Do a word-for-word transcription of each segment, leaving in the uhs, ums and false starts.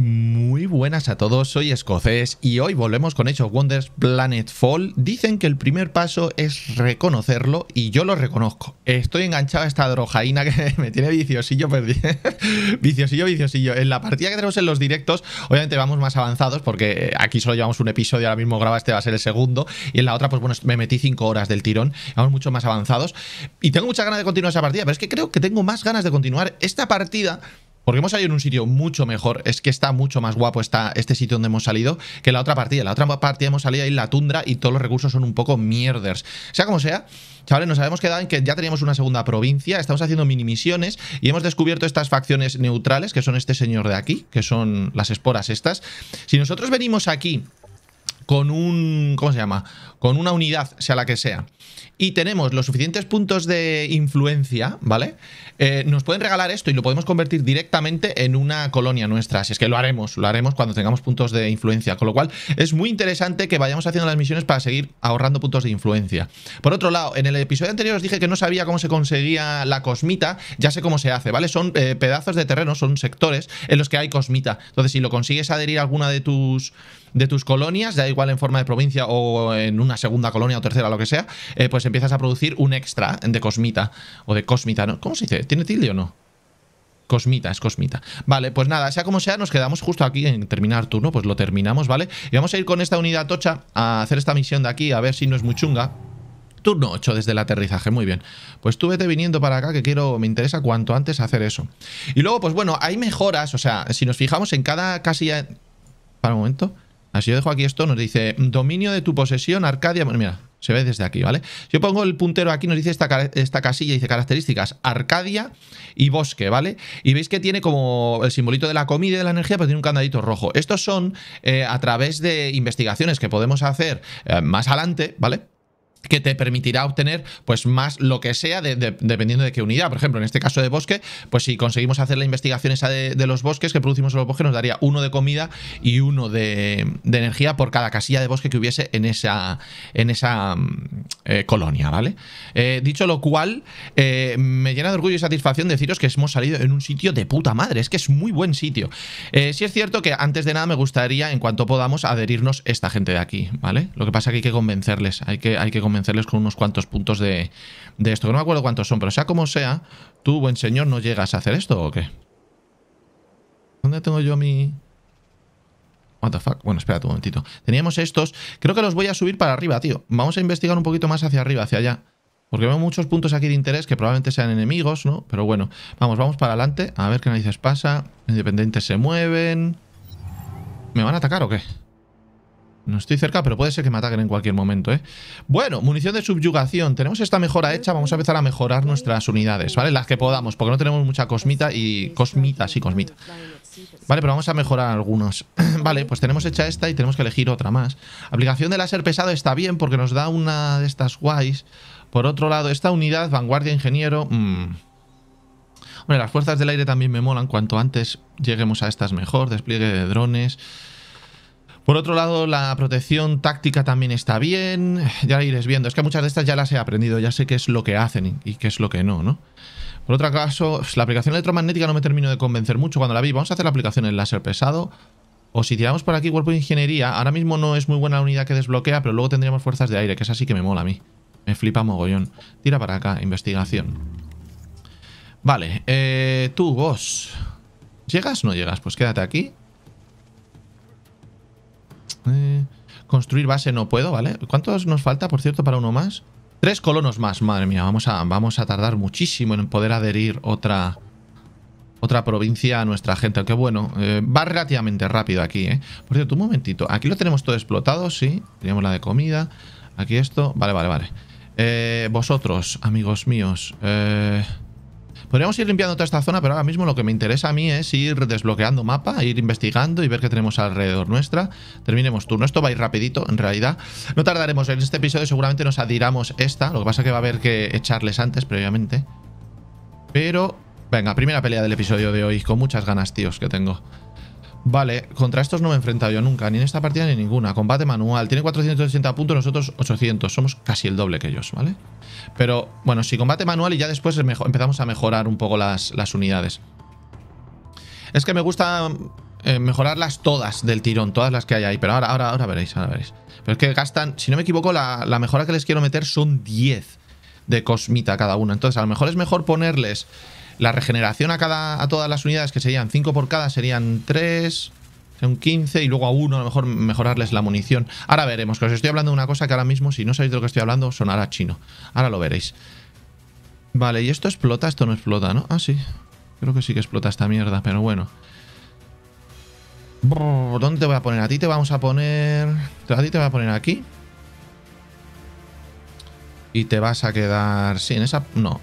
Muy buenas a todos, soy Escocés y hoy volvemos con Age of Wonders Planetfall. Dicen que el primer paso es reconocerlo y yo lo reconozco. Estoy enganchado a esta drojaína que me tiene viciosillo, perdido. viciosillo, viciosillo. En la partida que tenemos en los directos, obviamente vamos más avanzados porque aquí solo llevamos un episodio, ahora mismo graba este, va a ser el segundo. Y en la otra, pues bueno, me metí cinco horas del tirón, vamos mucho más avanzados. Y tengo muchas ganas de continuar esa partida, pero es que creo que tengo más ganas de continuar esta partida porque hemos salido en un sitio mucho mejor. Es que está mucho más guapo esta, este sitio donde hemos salido que la otra partida. La otra partida hemos salido ahí en la tundra y todos los recursos son un poco mierders. Sea como sea, chavales, nos habíamos quedado en que ya teníamos una segunda provincia. Estamos haciendo mini misiones y hemos descubierto estas facciones neutrales, que son este señor de aquí, que son las esporas estas. Si nosotros venimos aquí con un... ¿cómo se llama? Con una unidad, sea la que sea, y tenemos los suficientes puntos de influencia, ¿vale? Eh, nos pueden regalar esto y lo podemos convertir directamente en una colonia nuestra. Así es que lo haremos, lo haremos cuando tengamos puntos de influencia. Con lo cual, es muy interesante que vayamos haciendo las misiones para seguir ahorrando puntos de influencia. Por otro lado, en el episodio anterior os dije que no sabía cómo se conseguía la cosmita. Ya sé cómo se hace, ¿vale? Son eh, pedazos de terreno, son sectores en los que hay cosmita. Entonces, si lo consigues adherir a alguna de tus, de tus colonias, ya hay igual en forma de provincia o en una segunda colonia o tercera, lo que sea, eh, pues empiezas a producir un extra de cosmita o de cosmita, ¿no? ¿Cómo se dice? ¿Tiene tilde o no? Cosmita, es cosmita. Vale, pues nada, sea como sea, nos quedamos justo aquí en terminar turno, pues lo terminamos, ¿vale? Y vamos a ir con esta unidad tocha a hacer esta misión de aquí, a ver si no es muy chunga. Turno ocho desde el aterrizaje, muy bien. Pues tú vete viniendo para acá que quiero, me interesa cuanto antes hacer eso. Y luego, pues bueno, hay mejoras, o sea, si nos fijamos en cada casilla... Para un momento... Así yo dejo aquí esto, nos dice dominio de tu posesión, Arcadia. Bueno, mira, se ve desde aquí, ¿vale? Yo pongo el puntero aquí, nos dice esta, esta casilla, dice características, Arcadia y bosque, ¿vale? Y veis que tiene como el simbolito de la comida y de la energía, pero tiene un candadito rojo. Estos son eh, a través de investigaciones que podemos hacer eh, más adelante, ¿vale? Que te permitirá obtener pues más lo que sea de, de, dependiendo de qué unidad. Por ejemplo, en este caso de bosque, pues si conseguimos hacer la investigación esa de, de los bosques, que producimos en los bosques, nos daría uno de comida y uno de, de energía por cada casilla de bosque que hubiese en esa, en esa eh, colonia, ¿vale? Eh, dicho lo cual, eh, me llena de orgullo y satisfacción deciros que hemos salido en un sitio de puta madre. Es que es muy buen sitio. Eh, sí es cierto que antes de nada me gustaría, en cuanto podamos, adherirnos esta gente de aquí, ¿vale? Lo que pasa es que hay que convencerles, hay que, hay que convencerles convencerles con unos cuantos puntos de, de esto, que no me acuerdo cuántos son, pero sea como sea, tú, buen señor, ¿no llegas a hacer esto o qué? ¿Dónde tengo yo mi...? What the fuck? Bueno, espera un momentito. Teníamos estos, creo que los voy a subir para arriba, tío. Vamos a investigar un poquito más hacia arriba, hacia allá, porque veo muchos puntos aquí de interés que probablemente sean enemigos, ¿no? Pero bueno, vamos, vamos para adelante, a ver qué narices pasa. Independientes se mueven. ¿Me van a atacar o qué? No estoy cerca, pero puede ser que me ataquen en cualquier momento, ¿eh? Bueno, munición de subyugación. Tenemos esta mejora hecha. Vamos a empezar a mejorar nuestras unidades, ¿vale? Las que podamos, porque no tenemos mucha cosmita y... Cosmita, sí, cosmita. Vale, pero vamos a mejorar algunos. Vale, pues tenemos hecha esta y tenemos que elegir otra más. Aplicación de láser pesado está bien porque nos da una de estas guays. Por otro lado, esta unidad, vanguardia, ingeniero... Mmm... Bueno, las fuerzas del aire también me molan. Cuanto antes lleguemos a estas mejor. Despliegue de drones... Por otro lado, la protección táctica también está bien. Ya la iréis viendo. Es que muchas de estas ya las he aprendido. Ya sé qué es lo que hacen y qué es lo que no, ¿no? Por otro caso, la aplicación electromagnética no me termino de convencer mucho cuando la vi. Vamos a hacer la aplicación en láser pesado. O si tiramos por aquí cuerpo de ingeniería. Ahora mismo no es muy buena la unidad que desbloquea, pero luego tendríamos fuerzas de aire, que es así que me mola a mí. Me flipa mogollón. Tira para acá, investigación. Vale, eh, tú, vos. ¿Llegas? No llegas. Pues quédate aquí. Eh, construir base no puedo, ¿vale? ¿Cuántos nos falta, por cierto, para uno más? Tres colonos más, madre mía, vamos a, vamos a tardar muchísimo en poder adherir otra, otra provincia a nuestra gente. Aunque bueno, eh, va relativamente rápido aquí, ¿eh? Por cierto, un momentito, aquí lo tenemos todo explotado, sí. Tenemos la de comida, aquí esto, vale, vale, vale. Eh, vosotros, amigos míos, eh... podríamos ir limpiando toda esta zona, pero ahora mismo lo que me interesa a mí es ir desbloqueando mapa, ir investigando y ver qué tenemos alrededor nuestra. Terminemos turno. Esto va a ir rapidito, en realidad. No tardaremos. En este episodio seguramente nos adhiramos esta. Lo que pasa es que va a haber que echarles antes, previamente. Pero, venga, primera pelea del episodio de hoy. Con muchas ganas, tíos, que tengo. Vale, contra estos no me he enfrentado yo nunca. Ni en esta partida ni ninguna. Combate manual. Tiene cuatrocientos ochenta puntos, nosotros ochocientos. Somos casi el doble que ellos, ¿vale? Pero, bueno, si combate manual y ya después empezamos a mejorar un poco las, las unidades. Es que me gusta eh, mejorarlas todas del tirón, todas las que hay ahí. Pero ahora, ahora, ahora veréis, ahora veréis. Pero es que gastan, si no me equivoco, la, la mejora que les quiero meter son diez de cosmita cada una. Entonces a lo mejor es mejor ponerles la regeneración a, cada, a todas las unidades, que serían cinco por cada, serían tres... un quince y luego a uno a lo mejor mejorarles la munición. Ahora veremos, que os estoy hablando de una cosa que ahora mismo, si no sabéis de lo que estoy hablando, sonará chino. Ahora lo veréis. Vale, ¿y esto explota? Esto no explota, ¿no? Ah, sí. Creo que sí que explota esta mierda, pero bueno. Brr, ¿dónde te voy a poner? A ti te vamos a poner... A ti te voy a poner aquí. Y te vas a quedar... Sí, en esa... No.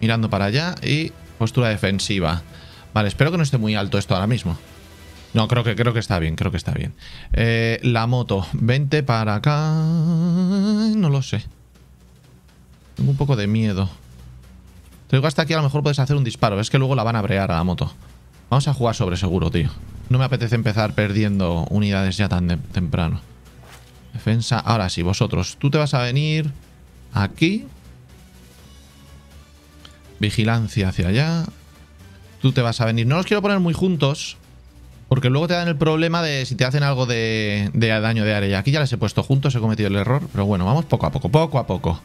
Mirando para allá y postura defensiva. Vale, espero que no esté muy alto esto ahora mismo. No, creo que, creo que está bien, creo que está bien. Eh, la moto, vente para acá... No lo sé. Tengo un poco de miedo. Te digo, hasta aquí a lo mejor puedes hacer un disparo. Es que luego la van a brear a la moto. Vamos a jugar sobre seguro, tío. No me apetece empezar perdiendo unidades ya tan de, temprano. Defensa... Ahora sí, vosotros. Tú te vas a venir aquí. Vigilancia hacia allá. Tú te vas a venir... No los quiero poner muy juntos... Porque luego te dan el problema de si te hacen algo de, de daño de área. Aquí ya les he puesto juntos, he cometido el error. Pero bueno, vamos poco a poco, poco a poco.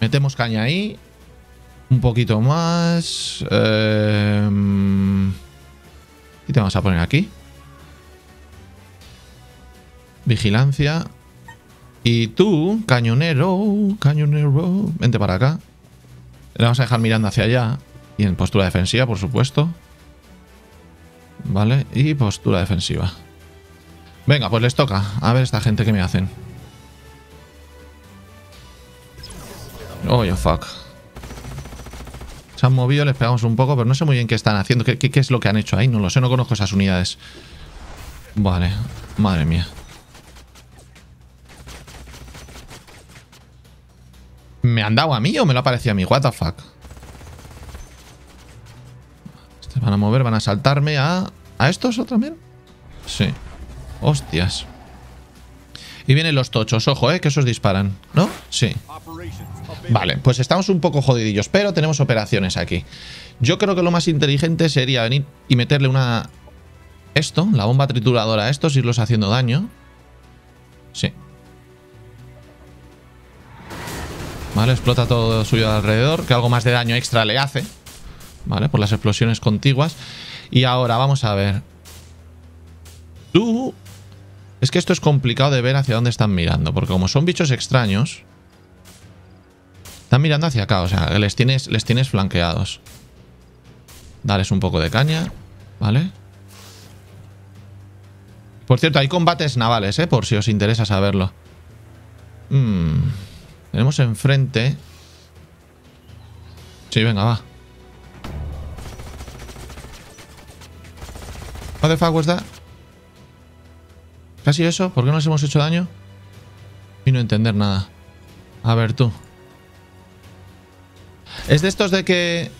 Metemos caña ahí. Un poquito más. Eh, y te vamos a poner aquí. Vigilancia. Y tú, cañonero, cañonero. Vente para acá. Le vamos a dejar mirando hacia allá. Y en postura defensiva, por supuesto. Vale, y postura defensiva. Venga, pues les toca. A ver esta gente que me hacen. Oh, fuck. Se han movido, les pegamos un poco. Pero no sé muy bien qué están haciendo. ¿Qué, qué, qué es lo que han hecho ahí? No lo sé, no conozco esas unidades. Vale, madre mía. ¿Me han dado a mí o me lo ha parecido a mí? What the fuck. Van a mover, van a saltarme a... ¿A estos otra vez? Sí. Hostias. Y vienen los tochos. Ojo, eh, que esos disparan. ¿No? Sí. Vale, pues estamos un poco jodidillos, pero tenemos operaciones aquí. Yo creo que lo más inteligente sería venir y meterle una... Esto, la bomba trituradora a estos, irlos haciendo daño. Sí. Vale, explota todo suyo alrededor, que algo más de daño extra le hace. Vale, por las explosiones contiguas. Y ahora, vamos a ver. Tú... Es que esto es complicado de ver hacia dónde están mirando. Porque como son bichos extraños... Están mirando hacia acá. O sea, les tienes, les tienes flanqueados. Dales un poco de caña. Vale. Por cierto, hay combates navales, ¿eh? Por si os interesa saberlo. Hmm. Tenemos enfrente... Sí, venga, va. ¿What the fuck was that? ¿Qué ha sido eso? ¿Por qué no les hemos hecho daño? Y no entender nada. A ver tú. Es de estos de que...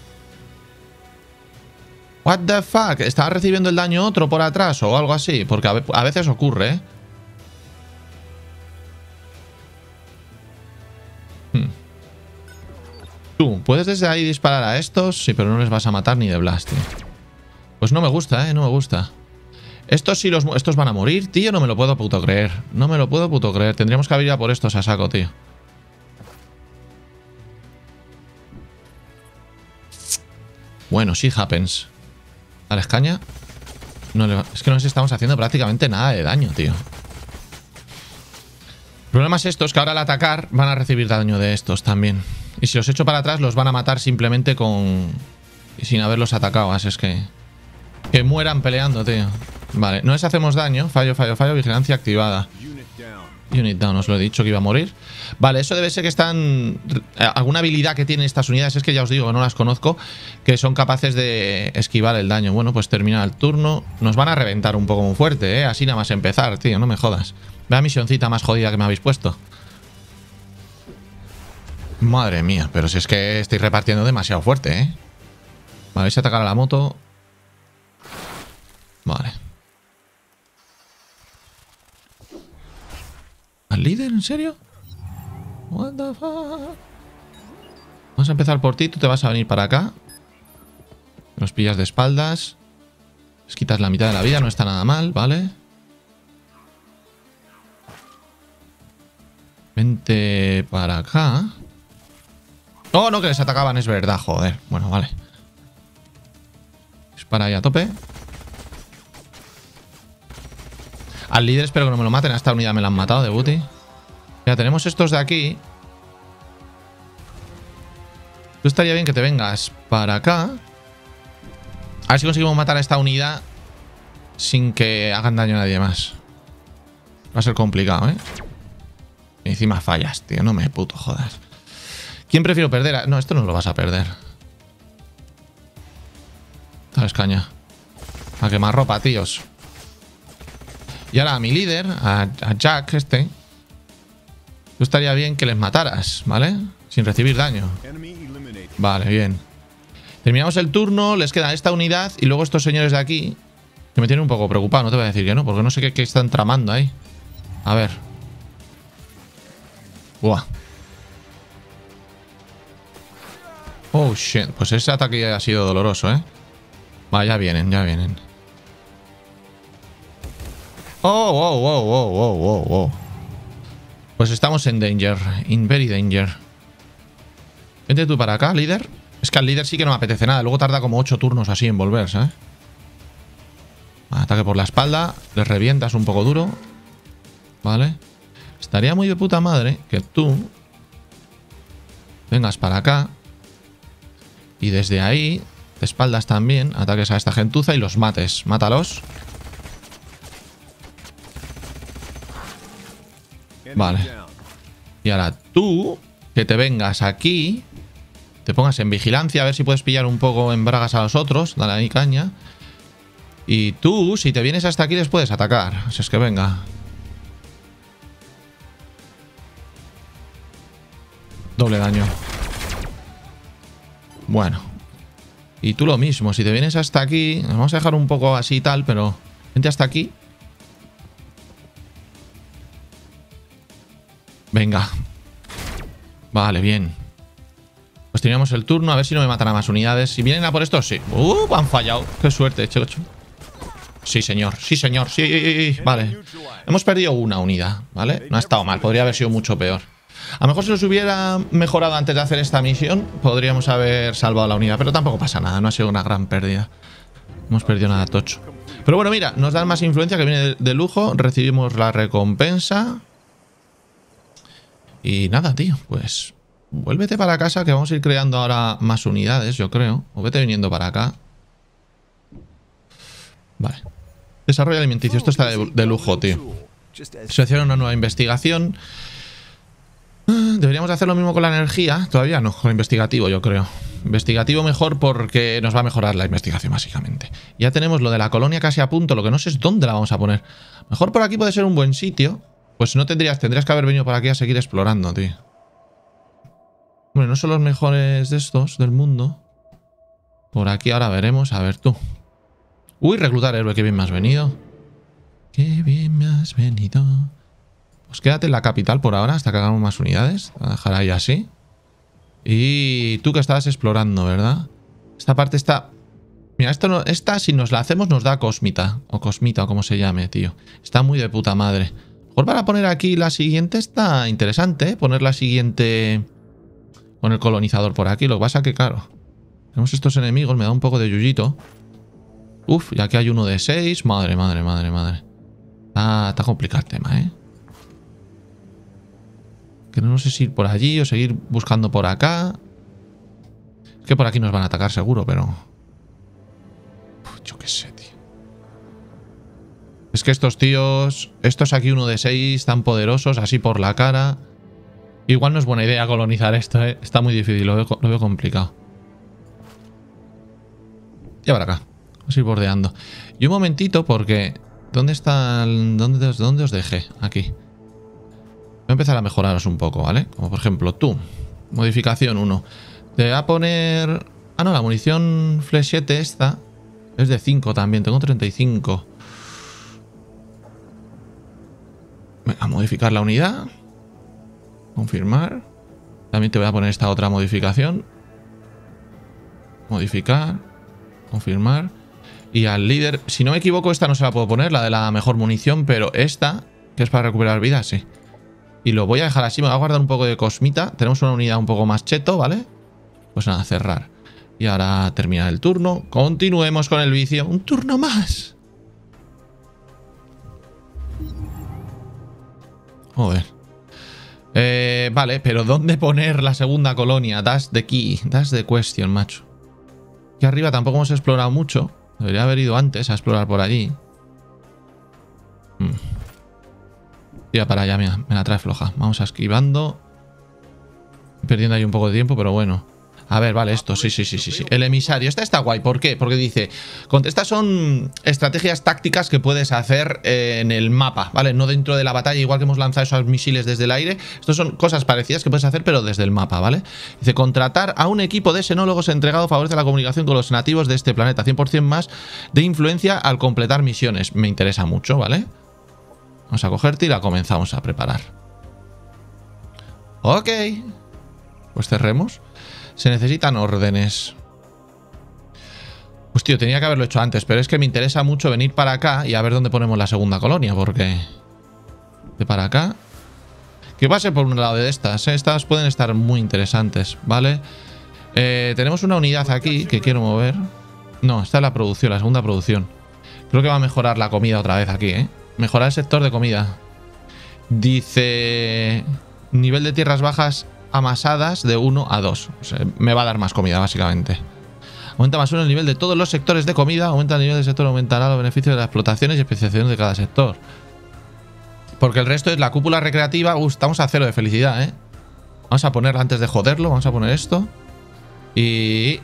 ¿What the fuck? ¿Estaba recibiendo el daño otro por atrás o algo así? Porque a veces ocurre, ¿eh? Hmm. Tú, ¿puedes desde ahí disparar a estos? Sí, pero no les vas a matar ni de blast, tío. Pues no me gusta, eh, no me gusta. Estos sí los... Estos van a morir, tío. No me lo puedo puto creer. No me lo puedo puto creer. Tendríamos que haber ido a por estos a saco, tío. Bueno, sí happens. A la escaña. No le... Es que no les estamos haciendo prácticamente nada de daño, tío. El problema es esto, es que ahora al atacar van a recibir daño de estos también. Y si los echo para atrás los van a matar simplemente con... Sin haberlos atacado, así es que... Que mueran peleando, tío. Vale, no les hacemos daño. Fallo, fallo, fallo. Vigilancia activada. Unit down, os lo he dicho que iba a morir. Vale, eso debe ser que están... Alguna habilidad que tienen estas unidades. Es que ya os digo, no las conozco. Que son capaces de esquivar el daño. Bueno, pues termina el turno. Nos van a reventar un poco muy fuerte, eh. Así nada más empezar, tío. No me jodas. Vea misioncita más jodida que me habéis puesto. Madre mía, pero si es que estáis repartiendo demasiado fuerte, eh. Vale, vais a atacar a la moto. Vale. ¿Al líder? ¿En serio? What the fuck? Vamos a empezar por ti. Tú te vas a venir para acá. Los pillas de espaldas. Les quitas la mitad de la vida, no está nada mal, ¿vale? Vente para acá. Oh, no, que les atacaban, es verdad, joder. Bueno, vale. Dispara ahí a tope. Al líder espero que no me lo maten. A esta unidad me la han matado de booty. Ya tenemos estos de aquí. Tú estaría bien que te vengas para acá. A ver si conseguimos matar a esta unidad sin que hagan daño a nadie más. Va a ser complicado, ¿eh? Y encima fallas, tío. No me puto jodas. ¿Quién prefiero perder? No, esto no lo vas a perder. Sabes, caña. A quemar ropa, tíos. Y ahora a mi líder, a, a Jack este. Yo estaría bien que les mataras, ¿vale? Sin recibir daño. Vale, bien. Terminamos el turno, les queda esta unidad y luego estos señores de aquí. Que me tienen un poco preocupado, no te voy a decir que no, porque no sé qué, qué están tramando ahí. A ver. Buah. Oh, shit. Pues ese ataque ha sido doloroso, ¿eh? Va, ya vienen, ya vienen. Oh, wow, wow, wow, wow, wow, wow. Pues estamos en danger. In very danger. Vente tú para acá, líder. Es que al líder sí que no me apetece nada. Luego tarda como ocho turnos así en volver, ¿sabes? Ataque por la espalda. Les revientas un poco duro. Vale. Estaría muy de puta madre que tú vengas para acá. Y desde ahí, te espaldas también, ataques a esta gentuza y los mates. Mátalos. Vale. Y ahora tú, que te vengas aquí, te pongas en vigilancia, a ver si puedes pillar un poco en bragas a los otros. Dale ahí caña. Y tú, si te vienes hasta aquí, les puedes atacar. Así es que venga. Doble daño. Bueno. Y tú lo mismo. Si te vienes hasta aquí... Nos vamos a dejar un poco así y tal, pero... Vente hasta aquí. Venga. Vale, bien. Pues terminamos el turno. A ver si no me matan a más unidades. Si vienen a por estos, sí. ¡Uh! Han fallado. ¡Qué suerte, chocho! Sí, señor. Sí, señor. Sí. Vale. Hemos perdido una unidad, ¿vale? No ha estado mal. Podría haber sido mucho peor. A lo mejor si los hubiera mejorado antes de hacer esta misión, podríamos haber salvado la unidad. Pero tampoco pasa nada, no ha sido una gran pérdida. No hemos perdido nada tocho. Pero bueno, mira, nos dan más influencia que viene de, de lujo. Recibimos la recompensa. Y nada, tío, pues vuélvete para casa que vamos a ir creando ahora más unidades, yo creo. O vete viniendo para acá. Vale. Desarrollo alimenticio, esto está de, de lujo, tío. Se hicieron una nueva investigación. Deberíamos hacer lo mismo con la energía. Todavía no, con investigativo yo creo. Investigativo mejor porque nos va a mejorar la investigación básicamente. Ya tenemos lo de la colonia casi a punto. Lo que no sé es dónde la vamos a poner. Mejor por aquí puede ser un buen sitio. Pues no tendrías, tendrías que haber venido por aquí a seguir explorando, tío. Bueno, no son los mejores de estos del mundo. Por aquí ahora veremos. A ver tú. Uy, reclutar héroe, qué bien me has venido. Qué bien me has venido. Pues quédate en la capital por ahora, hasta que hagamos más unidades. A dejar ahí así. Y tú que estabas explorando, ¿verdad? Esta parte está... Mira, esto no... esta si nos la hacemos nos da cosmita. O cosmita, o como se llame, tío. Está muy de puta madre. Mejor para poner aquí la siguiente está interesante, ¿eh? Poner la siguiente... Con el colonizador por aquí. Lo que pasa que, claro... Tenemos estos enemigos, me da un poco de yuyito. Uf, y aquí hay uno de seis. Madre, madre, madre, madre. Ah, está complicado el tema, ¿eh? Que no sé si ir por allí o seguir buscando por acá. Es que por aquí nos van a atacar seguro, pero... Uf, yo qué sé, tío. Es que estos tíos... Estos aquí uno de seis, tan poderosos, así por la cara... Igual no es buena idea colonizar esto, ¿eh? Está muy difícil, lo veo, lo veo complicado. Ya para acá. Vamos a ir bordeando. Y un momentito porque... ¿Dónde están...? ¿Dónde, dónde os dejé? Aquí. Voy a empezar a mejoraros un poco, ¿vale? Como por ejemplo tú. Modificación uno. Te voy a poner... Ah, no, la munición flechete esta es de cinco también. Tengo treinta y cinco. Venga, modificar la unidad. Confirmar. También te voy a poner esta otra modificación. Modificar. Confirmar. y al líder. Si no me equivoco, esta no se la puedo poner, la de la mejor munición, pero esta, que es para recuperar vida, sí. Y lo voy a dejar así, me voy a guardar un poco de cosmita. Tenemos una unidad un poco más cheto, ¿vale? Pues nada, cerrar. Y ahora terminar el turno. Continuemos con el vicio. ¡Un turno más! Joder. Eh, vale, pero ¿dónde poner la segunda colonia? That's the key. That's the question, macho. Aquí arriba tampoco hemos explorado mucho. Debería haber ido antes a explorar por allí. Hmm. Tira para allá, mira. Me la trae floja. Vamos esquivando. Estoy perdiendo ahí un poco de tiempo, pero bueno. A ver, vale, esto, sí, sí, sí, sí, sí. El emisario, esta está guay, ¿por qué? Porque dice, estas son estrategias tácticas que puedes hacer en el mapa, ¿vale? No dentro de la batalla, igual que hemos lanzado esos misiles desde el aire. Estos son cosas parecidas que puedes hacer, pero desde el mapa, ¿vale? Dice, contratar a un equipo de xenólogos entregado favorece la comunicación con los nativos de este planeta. cien por ciento más de influencia al completar misiones. Me interesa mucho, ¿vale? Vamos a cogerte y la comenzamos a preparar. Ok. Pues cerremos. Se necesitan órdenes. Pues tío, tenía que haberlo hecho antes, pero es que me interesa mucho venir para acá y a ver dónde ponemos la segunda colonia, porque... De para acá... Que va a ser por un lado de estas, ¿eh? Estas pueden estar muy interesantes, ¿vale? Eh, tenemos una unidad aquí que quiero mover. No, esta es la producción, la segunda producción. Creo que va a mejorar la comida otra vez aquí, ¿eh? Mejorar el sector de comida. Dice... Nivel de tierras bajas... Amasadas de uno a dos. O sea, me va a dar más comida, básicamente. Aumenta más uno el nivel de todos los sectores de comida. Aumenta el nivel del sector, aumentará los beneficios de las explotaciones y especializaciones de cada sector. Porque el resto es la cúpula recreativa. Uh, estamos a cero de felicidad, ¿eh? Vamos a ponerla antes de joderlo. Vamos a poner esto. Y...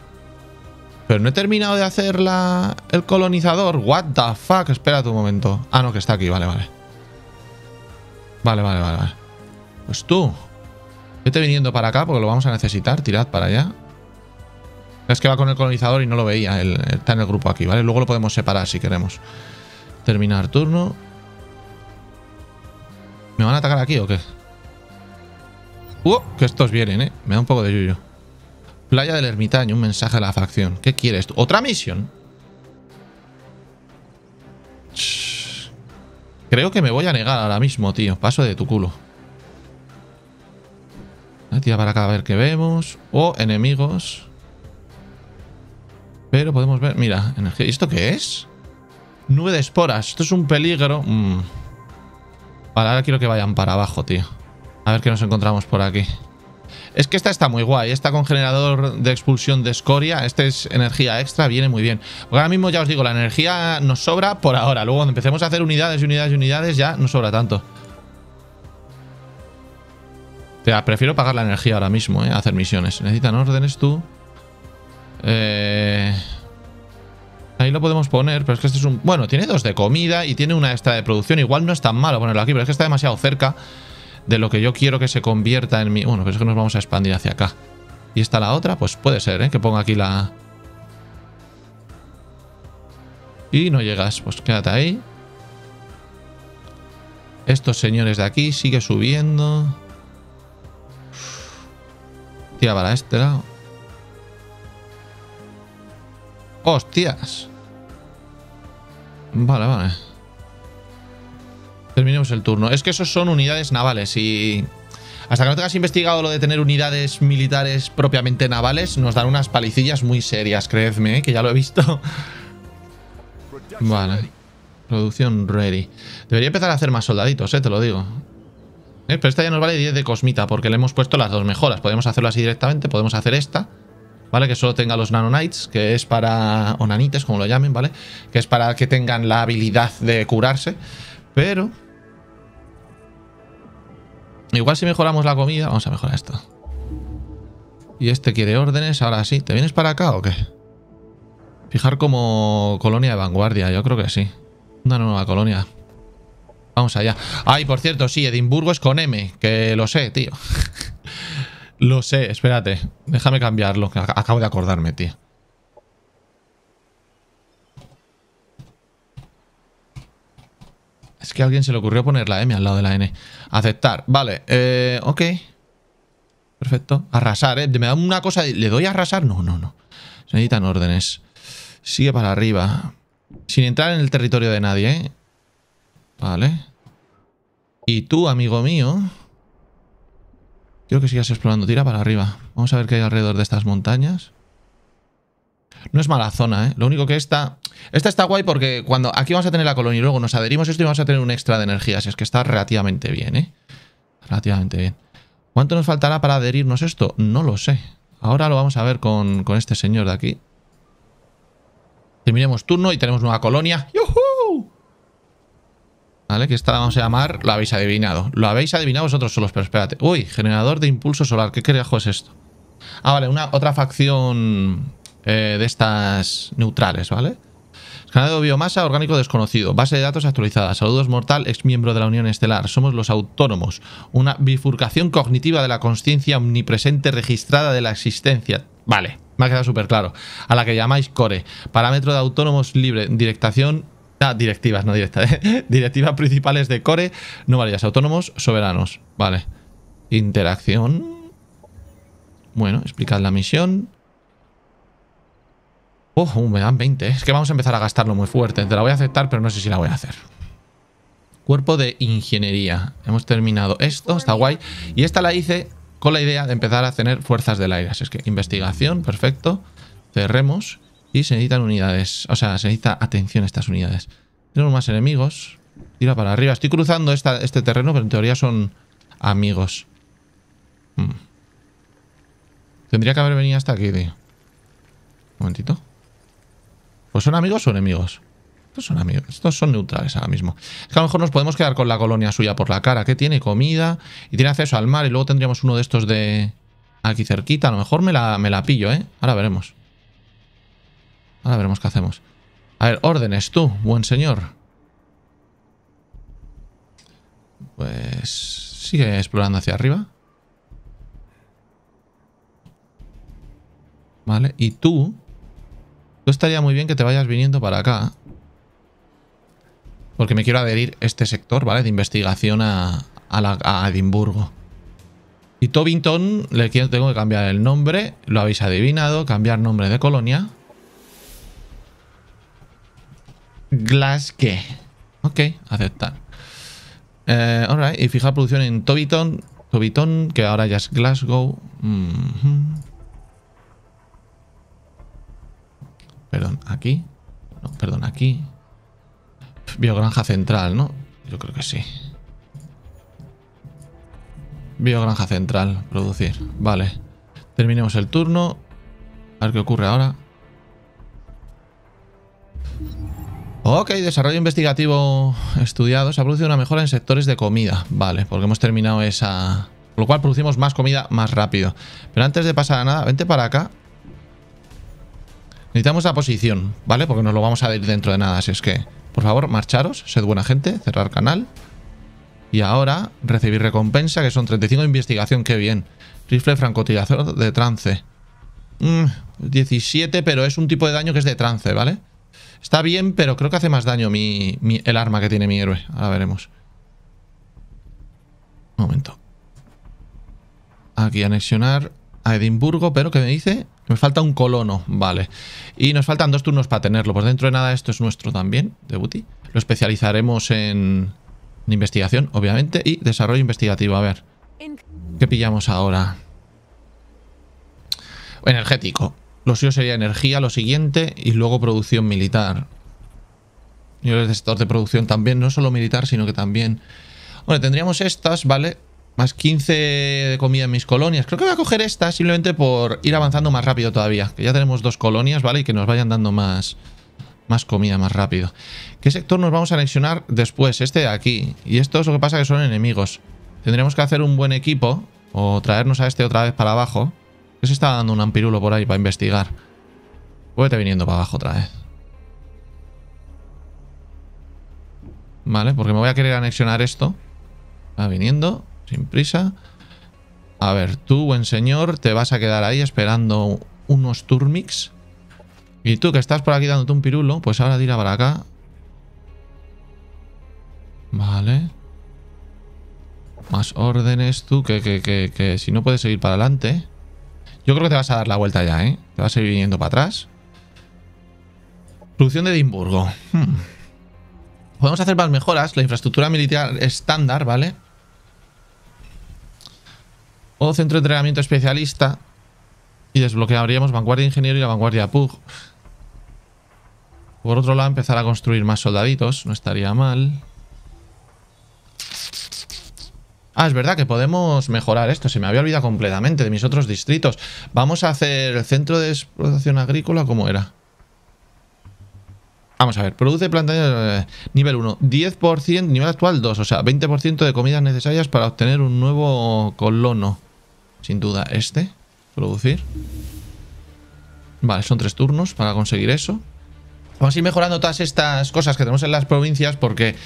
Pero no he terminado de hacer la... el colonizador. What the fuck. Espérate un momento. Ah, no, que está aquí. Vale, vale. Vale, vale, vale. vale. Pues tú... Vete viniendo para acá porque lo vamos a necesitar. Tirad para allá. Es que va con el colonizador y no lo veía. El, está en el grupo aquí, ¿vale? Luego lo podemos separar si queremos. Terminar turno. ¿Me van a atacar aquí o qué? ¡Uh! Que estos vienen, ¿eh? Me da un poco de yuyo. Playa del Ermitaño. Un mensaje a la facción. ¿Qué quieres tú? ¿Otra misión? Shh. Creo que me voy a negar ahora mismo, tío. Paso de tu culo. Tira para acá a ver qué vemos. O oh, enemigos. Pero podemos ver... Mira, energía. ¿Y esto qué es? Nube de esporas. Esto es un peligro. Mm. Vale, ahora quiero que vayan para abajo, tío. A ver qué nos encontramos por aquí. Es que esta está muy guay. Esta con generador de expulsión de escoria. Esta es energía extra. Viene muy bien. Porque ahora mismo ya os digo, la energía nos sobra por ahora. Luego cuando empecemos a hacer unidades y unidades y unidades ya no sobra tanto. O sea, prefiero pagar la energía ahora mismo, ¿eh? A hacer misiones. Necesitan órdenes tú. Eh... Ahí lo podemos poner, pero es que este es un... Bueno, tiene dos de comida y tiene una extra de producción. Igual no es tan malo ponerlo aquí, pero es que está demasiado cerca de lo que yo quiero que se convierta en mi... Bueno, pero es que nos vamos a expandir hacia acá. Y esta la otra, pues puede ser, ¿eh? Que ponga aquí la... Y no llegas, pues quédate ahí. Estos señores de aquí, sigue subiendo... Tira para este lado. ¡Hostias! Vale, vale. Terminemos el turno. Es que esos son unidades navales y... Hasta que no tengas investigado lo de tener unidades militares propiamente navales, nos dan unas palicillas muy serias, creedme, ¿eh? Que ya lo he visto. Vale. Producción ready. Debería empezar a hacer más soldaditos, eh, te lo digo. ¿Eh? Pero esta ya nos vale diez de cosmita porque le hemos puesto las dos mejoras. Podemos hacerlo así directamente, podemos hacer esta, ¿vale? Que solo tenga los nanonites, que es para... o nanites, como lo llamen, ¿vale? Que es para que tengan la habilidad de curarse. Pero... Igual si mejoramos la comida... Vamos a mejorar esto. Y este quiere órdenes, ahora sí. ¿Te vienes para acá o qué? Fijar como colonia de vanguardia, yo creo que sí. Una nueva colonia. Vamos allá. Ay, ah, por cierto, sí, Edimburgo es con M. Que lo sé, tío. Lo sé, espérate. Déjame cambiarlo, que acabo de acordarme, tío. Es que a alguien se le ocurrió poner la M al lado de la N. Aceptar, vale, eh, ok. Perfecto, arrasar, eh. Me da una cosa, ¿le doy a arrasar? No, no, no. Se necesitan órdenes. Sigue para arriba. Sin entrar en el territorio de nadie, ¿eh? Vale. Y tú, amigo mío, quiero que sigas explorando. Tira para arriba. Vamos a ver qué hay alrededor de estas montañas. No es mala zona, ¿eh? Lo único que esta... Esta está guay porque cuando aquí vamos a tener la colonia y luego nos adherimos esto y vamos a tener un extra de energía. Así es que está relativamente bien, ¿eh? Relativamente bien. ¿Cuánto nos faltará para adherirnos esto? No lo sé. Ahora lo vamos a ver con, con este señor de aquí. Terminemos turno y tenemos nueva colonia. ¡Yuhu! Vale, que esta la vamos a llamar... Lo habéis adivinado. Lo habéis adivinado vosotros solos, pero espérate. Uy, generador de impulso solar. ¿Qué carajo es esto? Ah, vale, una otra facción... Eh, de estas neutrales, ¿vale? Escaneado de biomasa, orgánico desconocido. Base de datos actualizada. Saludos, mortal, ex miembro de la Unión Estelar. Somos los autónomos. Una bifurcación cognitiva de la conciencia omnipresente registrada de la existencia. Vale, me ha quedado súper claro. A la que llamáis Core. Parámetro de autónomos libre. Directación... Ah, directivas, no directa. ¿eh? Directivas principales de Core. No varias. Autónomos, soberanos. Vale. Interacción. Bueno, explicad la misión. Oh, me dan veinte. Es que vamos a empezar a gastarlo muy fuerte. Te la voy a aceptar, pero no sé si la voy a hacer. Cuerpo de ingeniería. Hemos terminado esto. Está guay. Y esta la hice con la idea de empezar a tener fuerzas del aire. Así es que investigación. Perfecto. Cerremos. Y se necesitan unidades. O sea, se necesita atención a estas unidades. Tenemos más enemigos. Tira para arriba. Estoy cruzando esta, este terreno, pero en teoría son amigos. Hmm. Tendría que haber venido hasta aquí, tío. Un momentito. Pues son amigos o enemigos. Estos son amigos. Estos son neutrales ahora mismo. Es que a lo mejor nos podemos quedar con la colonia suya por la cara. Que tiene comida y tiene acceso al mar. Y luego tendríamos uno de estos de aquí cerquita. A lo mejor me la, me la pillo, ¿eh? Ahora veremos. Ahora veremos qué hacemos. A ver, órdenes tú, buen señor. Pues sigue explorando hacia arriba. Vale, y tú... Tú estaría muy bien que te vayas viniendo para acá. Porque me quiero adherir este sector, ¿vale? De investigación a, a, la, a Edimburgo. Y Tobinton, le quiero, tengo que cambiar el nombre. Lo habéis adivinado. Cambiar nombre de colonia. Glasgow. Ok, aceptar. Eh, alright, y fijar producción en Tobinton. Tobinton, que ahora ya es Glasgow. Mm-hmm. Perdón, aquí. No, perdón, aquí. Biogranja central, ¿no? Yo creo que sí. Biogranja central, producir. Vale. Terminemos el turno. A ver qué ocurre ahora. Ok, desarrollo investigativo estudiado. Se ha producido una mejora en sectores de comida. Vale, porque hemos terminado esa... Por lo cual producimos más comida más rápido. Pero antes de pasar a nada, vente para acá. Necesitamos la posición, ¿vale? Porque nos lo vamos a ir dentro de nada. Así es que, por favor, marcharos. Sed buena gente. Cerrar canal. Y ahora, recibir recompensa, que son treinta y cinco de investigación. ¡Qué bien! Rifle francotirador de trance. Mm, diecisiete, pero es un tipo de daño que es de trance, ¿vale? Está bien, pero creo que hace más daño mi, mi, el arma que tiene mi héroe. Ahora veremos. Un momento. Aquí, anexionar a Edimburgo, pero ¿qué me dice...? Me falta un colono, vale. Y nos faltan dos turnos para tenerlo. Pues dentro de nada esto es nuestro también, de booty. Lo especializaremos en, en investigación, obviamente. Y desarrollo investigativo, a ver. ¿Qué pillamos ahora? Energético. Lo suyo sería energía, lo siguiente. Y luego producción militar. Yo el sector de producción también. No solo militar, sino que también... Bueno, tendríamos estas, ¿vale? Más quince de comida en mis colonias. Creo que voy a coger esta simplemente por ir avanzando más rápido todavía. Que ya tenemos dos colonias, ¿vale? Y que nos vayan dando más, más comida más rápido. ¿Qué sector nos vamos a anexionar después? Este de aquí. Y esto es lo que pasa que son enemigos. Tendremos que hacer un buen equipo. O traernos a este otra vez para abajo. Que se está dando un ampirulo por ahí para investigar. Vete viniendo para abajo otra vez. Vale, porque me voy a querer anexionar esto. Va viniendo... Sin prisa. A ver, tú, buen señor, te vas a quedar ahí esperando unos turmix. Y tú, que estás por aquí dándote un pirulo, pues ahora tira para acá. Vale. Más órdenes, tú, que, que, que, que si no puedes seguir para adelante. Yo creo que te vas a dar la vuelta ya, ¿eh? Te vas a ir viniendo para atrás. Producción de Edimburgo. Hmm. Podemos hacer más mejoras. La infraestructura militar estándar, ¿vale? O centro de entrenamiento especialista. Y desbloquearíamos vanguardia ingeniero y la vanguardia pug. Por otro lado, empezar a construir más soldaditos. No estaría mal. Ah, es verdad que podemos mejorar esto. Se me había olvidado completamente de mis otros distritos. Vamos a hacer el centro de explotación agrícola. ¿Cómo era? Vamos a ver. Produce plantaciones... Nivel uno. diez por ciento. Nivel actual dos. O sea, veinte por ciento de comidas necesarias para obtener un nuevo colono. Sin duda, este. Producir. Vale, son tres turnos para conseguir eso. Vamos a ir mejorando todas estas cosas que tenemos en las provincias porque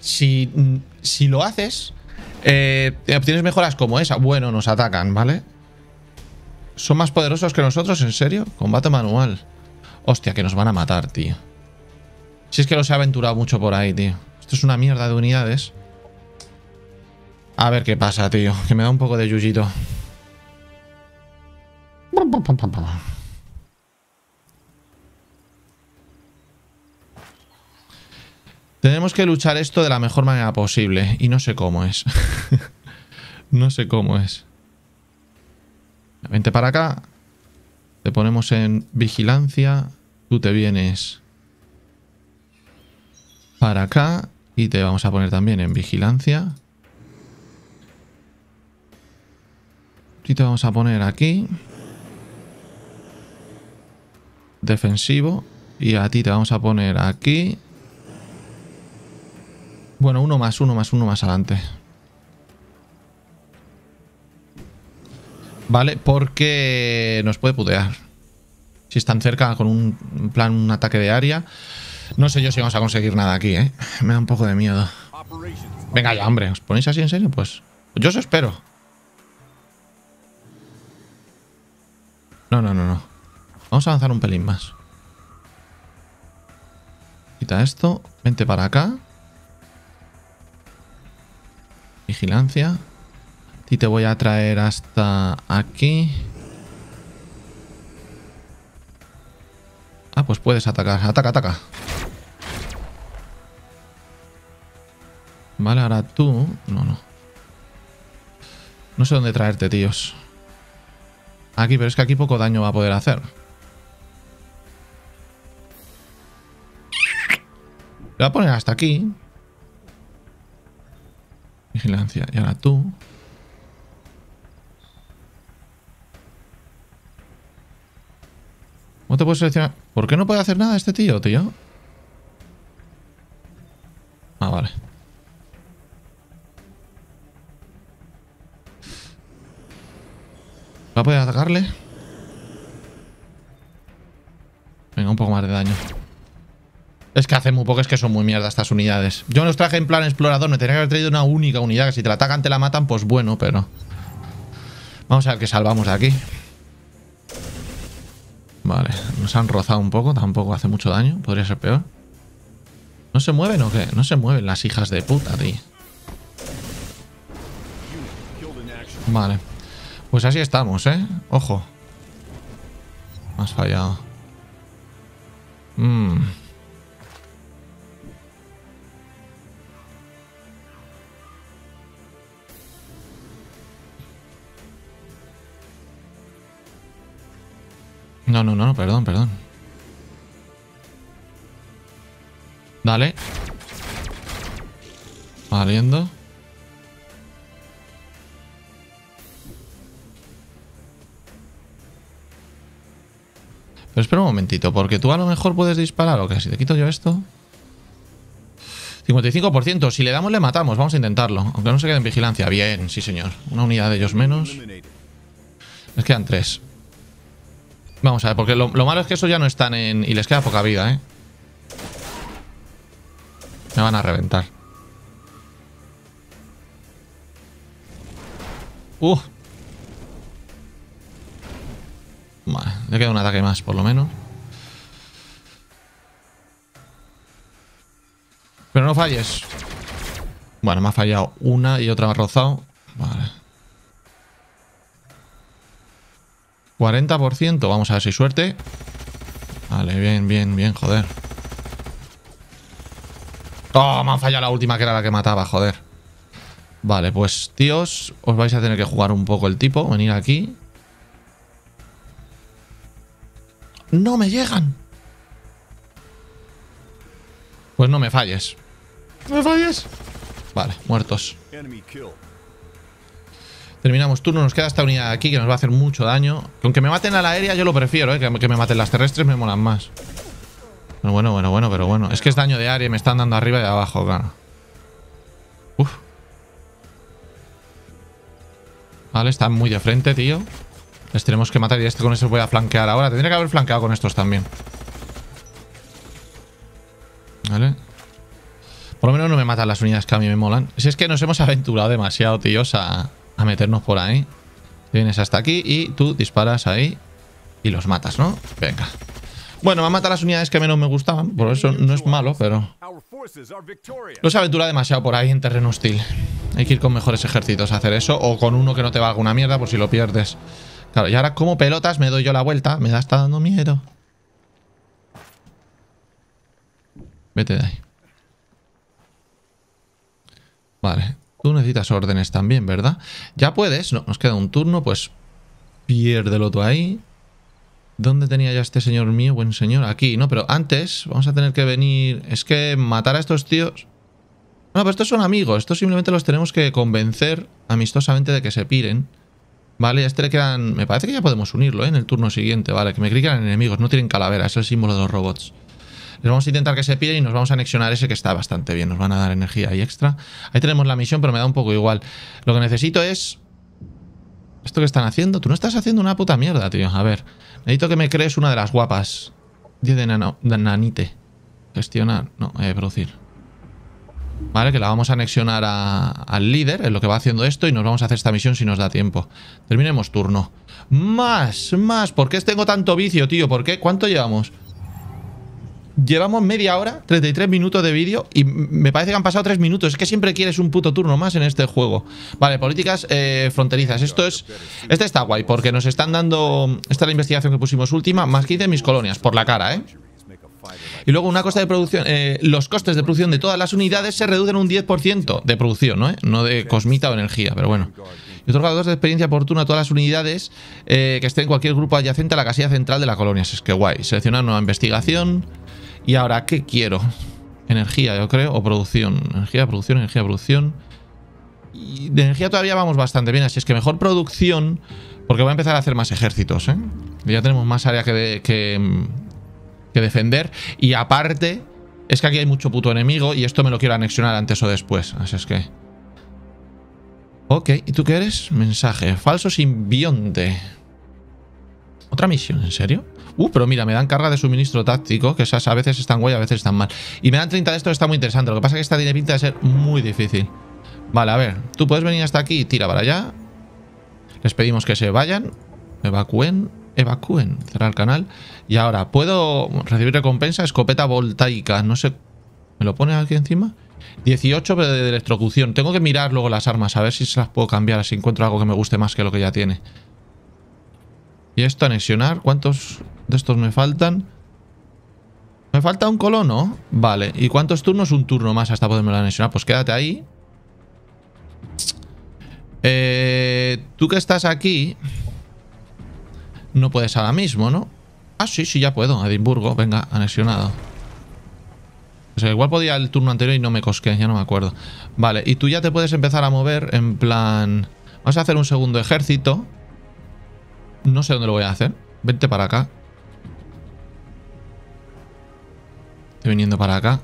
si, si lo haces... Eh, obtienes mejoras como esa. Bueno, nos atacan, ¿vale? ¿Son más poderosos que nosotros? ¿En serio? Combate manual. Hostia, que nos van a matar, tío. Si es que los he aventurado mucho por ahí, tío. Esto es una mierda de unidades. A ver qué pasa, tío. Que me da un poco de yuyito. Tenemos que luchar esto de la mejor manera posible. Y no sé cómo es. No sé cómo es. Vente para acá. Te ponemos en vigilancia. Tú te vienes para acá. Y te vamos a poner también en vigilancia. Y te vamos a poner aquí. Defensivo. Y a ti te vamos a poner aquí. Bueno, uno más, uno más, uno más adelante. Vale, porque nos puede putear. Si están cerca con un plan, un ataque de área. No sé yo si vamos a conseguir nada aquí, ¿eh? Me da un poco de miedo. Venga ya, hombre. ¿Os ponéis así en serio? Pues yo os espero. No, no, no, no. Vamos a avanzar un pelín más. Quita esto. Vente para acá. Vigilancia. Y te voy a traer hasta aquí. Ah, pues puedes atacar. Ataca, ataca. Vale, ahora tú... No, no. No sé dónde traerte, tíos. Aquí, pero es que aquí poco daño va a poder hacer. Lo voy a poner hasta aquí. Vigilancia. Y ahora tú. ¿Cómo te puedes seleccionar? ¿Por qué no puede hacer nada este tío, tío? Ah, vale. ¿Va a poder atacarle? Venga, un poco más de daño. Es que hace muy poco, es que son muy mierda estas unidades. Yo los traje en plan explorador, me tenía que haber traído una única unidad. Que si te la atacan, te la matan, pues bueno, pero... Vamos a ver qué salvamos de aquí. Vale, nos han rozado un poco, tampoco hace mucho daño, podría ser peor. ¿No se mueven o qué? No se mueven las hijas de puta, tío. Vale. Pues así estamos, ¿eh? Ojo. Has fallado. Mmm... No, no, no, perdón, perdón. Dale. Valiendo. Pero espera un momentito, porque tú a lo mejor puedes disparar o que si te quito yo esto. cincuenta y cinco por ciento, si le damos le matamos, vamos a intentarlo. Aunque no se quede en vigilancia, bien, sí señor. Una unidad de ellos menos. Les quedan tres. Vamos a ver, porque lo, lo malo es que esos ya no están en... Y les queda poca vida, ¿eh? Me van a reventar. ¡Uh! Vale, le queda un ataque más, por lo menos. Pero no falles. Bueno, me ha fallado una y otra me ha rozado. Vale. cuarenta por ciento, vamos a ver si hay suerte. Vale, bien, bien, bien, joder. Oh, me han fallado la última, que era la que mataba, joder. Vale, pues tíos, os vais a tener que jugar un poco el tipo. Venir aquí. ¡No me llegan! Pues no me falles. ¡No me falles! Vale, muertos. Terminamos turno, nos queda esta unidad aquí que nos va a hacer mucho daño. Aunque me maten a la aérea yo lo prefiero, ¿eh? Que me maten las terrestres me molan más. Pero bueno, bueno, bueno, pero bueno. Es que es daño de área, me están dando arriba y abajo, claro. Uf. Vale, están muy de frente, tío. Les tenemos que matar y este con eso voy a flanquear ahora. Tendría que haber flanqueado con estos también. Vale. Por lo menos no me matan las unidades que a mí me molan. Si es que nos hemos aventurado demasiado, tíos, a... a meternos por ahí. Te vienes hasta aquí y tú disparas ahí y los matas, ¿no? Venga. Bueno, me han matado las unidades que menos me gustaban. Por eso no es malo, pero... no se aventura demasiado por ahí en terreno hostil. Hay que ir con mejores ejércitos a hacer eso. O con uno que no te valga una mierda por si lo pierdes. Claro, y ahora como pelotas me doy yo la vuelta. Me da, está dando miedo. Vete de ahí. Vale. Tú necesitas órdenes también, ¿verdad? Ya puedes, no, nos queda un turno, pues piérdelo tú ahí. ¿Dónde tenía ya este señor mío, buen señor? Aquí, ¿no? Pero antes vamos a tener que venir... es que matar a estos tíos... no, pero estos son amigos, estos simplemente los tenemos que convencer amistosamente de que se piren. Vale, a este le quedan... me parece que ya podemos unirlo, ¿eh? En el turno siguiente, vale, que me creí que eran enemigos, no tienen calavera, es el símbolo de los robots. Les vamos a intentar que se piden y nos vamos a anexionar ese que está bastante bien. Nos van a dar energía y extra. Ahí tenemos la misión, pero me da un poco igual. Lo que necesito es... ¿esto que están haciendo? Tú no estás haciendo una puta mierda, tío. A ver. Necesito que me crees una de las guapas. diez de, nano, de nanite. Gestionar. No, eh, producir. Vale, que la vamos a anexionar a, al líder. Es lo que va haciendo esto y nos vamos a hacer esta misión si nos da tiempo. Terminemos turno. Más, más. ¿Por qué tengo tanto vicio, tío? ¿Por qué? ¿Cuánto llevamos? Llevamos media hora, treinta y tres minutos de vídeo y me parece que han pasado tres minutos. Es que siempre quieres un puto turno más en este juego. Vale, políticas eh, fronterizas. Esto es... este está guay porque nos están dando... esta es la investigación que pusimos última. Más quince mis colonias, por la cara, ¿eh? Y luego una costa de producción... Eh, los costes de producción de todas las unidades se reducen un diez por ciento de producción, ¿no? ¿Eh? No de cosmita o energía, pero bueno. Y otorga dos de experiencia oportuna a todas las unidades eh, que estén en cualquier grupo adyacente a la casilla central de la colonia. Es que guay. Seleccionar nueva investigación... y ahora, ¿qué quiero? Energía, yo creo, o producción. Energía, producción, energía, producción. Y de energía todavía vamos bastante bien, así es que mejor producción, porque voy a empezar a hacer más ejércitos, ¿eh? Ya tenemos más área que, de, que, que defender. Y aparte, es que aquí hay mucho puto enemigo y esto me lo quiero anexionar antes o después, así es que... ok, ¿y tú qué eres? Mensaje, falso simbionte. ¿Otra misión? ¿En serio? Uh, pero mira, me dan carga de suministro táctico, que esas a veces están guay, a veces están mal. Y me dan treinta de estos, está muy interesante. Lo que pasa es que esta tiene pinta de ser muy difícil. Vale, a ver, tú puedes venir hasta aquí y tira para allá. Les pedimos que se vayan. Evacúen, evacúen, cerrar el canal. Y ahora, ¿puedo recibir recompensa? Escopeta voltaica, no sé. ¿Me lo pones aquí encima? dieciocho de electrocución. Tengo que mirar luego las armas, a ver si se las puedo cambiar, si encuentro algo que me guste más que lo que ya tiene. Y esto, anexionar. ¿Cuántos de estos me faltan? Me falta un colono. Vale. ¿Y cuántos turnos? Un turno más hasta poderme anexionar. Pues quédate ahí. Eh, tú que estás aquí... no puedes ahora mismo, ¿no? Ah, sí, sí, ya puedo. Edimburgo. Venga, anexionado. O sea, igual podía el turno anterior y no me cosqué. Ya no me acuerdo. Vale. Y tú ya te puedes empezar a mover en plan... vamos a hacer un segundo ejército. No sé dónde lo voy a hacer. Vente para acá. Estoy viniendo para acá.